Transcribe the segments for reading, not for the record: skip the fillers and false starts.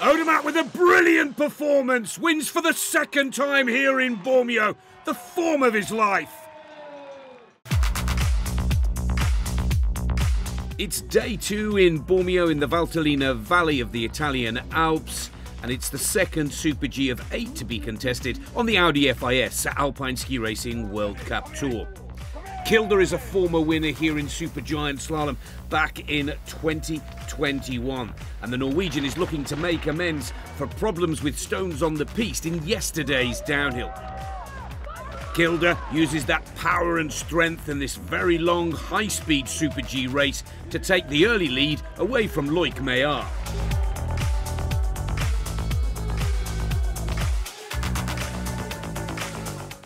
Odermatt with a brilliant performance, wins for the second time here in Bormio, the form of his life. It's day two in Bormio in the Valtellina Valley of the Italian Alps, and it's the second Super G of 8 to be contested on the Audi FIS Alpine Ski Racing World Cup Tour. Kjelder is a former winner here in Super Giant Slalom back in 2021, and the Norwegian is looking to make amends for problems with stones on the piste in yesterday's downhill. Kjelder uses that power and strength in this very long high-speed Super G race to take the early lead away from Loïc Mayer.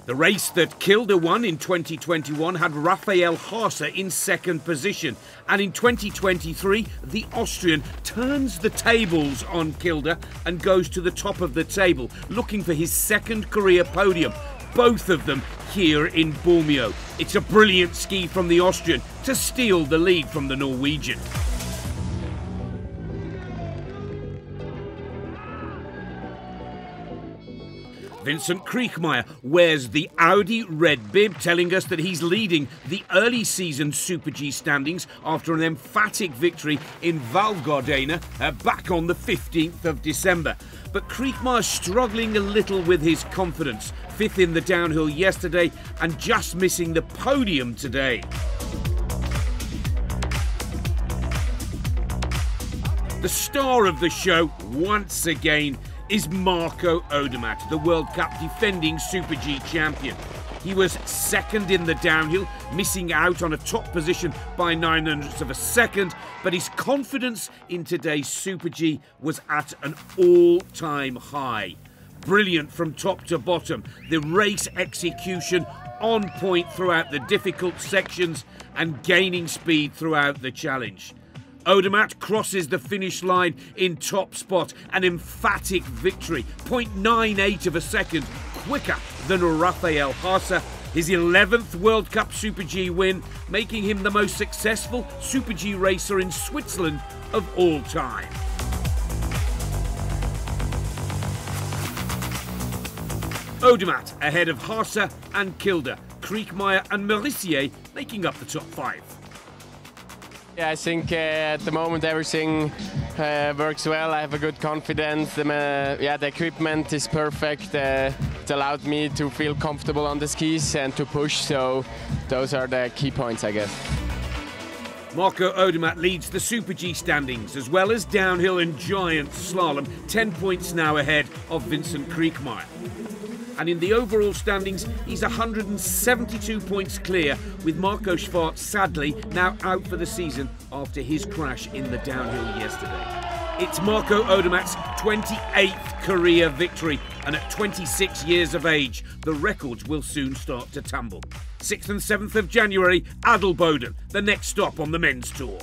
The race that Kjelder won in 2021 had Raphael Haaser in second position, and in 2023 the Austrian turns the tables on Kjelder and goes to the top of the table, looking for his second career podium, both of them here in Bormio. It's a brilliant ski from the Austrian to steal the lead from the Norwegian. Vincent Kriechmayr wears the Audi red bib, telling us that he's leading the early season Super G standings after an emphatic victory in Val Gardena back on the 15th of December. But Kriechmayr's struggling a little with his confidence, fifth in the downhill yesterday and just missing the podium today. The star of the show, once again, is Marco Odermatt, the World Cup defending Super G champion. He was second in the downhill, missing out on a top position by 0.09 of a second, but his confidence in today's Super G was at an all-time high. Brilliant from top to bottom, the race execution on point throughout the difficult sections and gaining speed throughout the challenge. Odermatt crosses the finish line in top spot, an emphatic victory, 0.98 of a second, quicker than Raphael Haaser, his 11th World Cup Super G win, making him the most successful Super G racer in Switzerland of all time. Odermatt ahead of Haaser and Kjelder, Kriechmayr and Merisier making up the top five. Yeah, I think at the moment everything works well. I have a good confidence. The equipment is perfect. It allowed me to feel comfortable on the skis and to push, so those are the key points, I guess. Marco Odermatt leads the Super G standings, as well as downhill and giant slalom, 10 points now ahead of Vincent Kriechmayr. And in the overall standings, he's 172 points clear, with Marco Schwarz sadly now out for the season after his crash in the downhill yesterday. It's Marco Odermatt's 28th career victory, and at 26 years of age, the records will soon start to tumble. 6th and 7th of January, Adelboden, the next stop on the men's tour.